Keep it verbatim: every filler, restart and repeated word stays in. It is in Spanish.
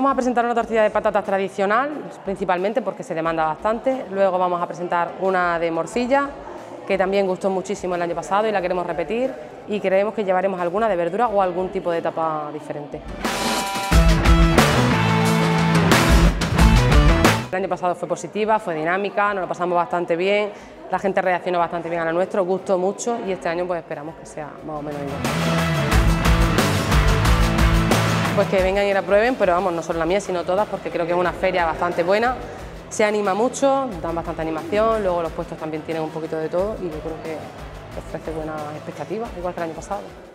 vamos a presentar una tortilla de patatas tradicional, principalmente porque se demanda bastante. Luego vamos a presentar una de morcilla, que también gustó muchísimo el año pasado y la queremos repetir, y creemos que llevaremos alguna de verdura o algún tipo de tapa diferente. El año pasado fue positiva, fue dinámica, nos lo pasamos bastante bien, la gente reaccionó bastante bien a lo nuestro, gustó mucho y este año pues esperamos que sea más o menos igual. Pues que vengan y la prueben, pero vamos, no solo la mía sino todas, porque creo que es una feria bastante buena, se anima mucho, dan bastante animación, luego los puestos también tienen un poquito de todo y yo creo que ofrece buenas expectativas, igual que el año pasado.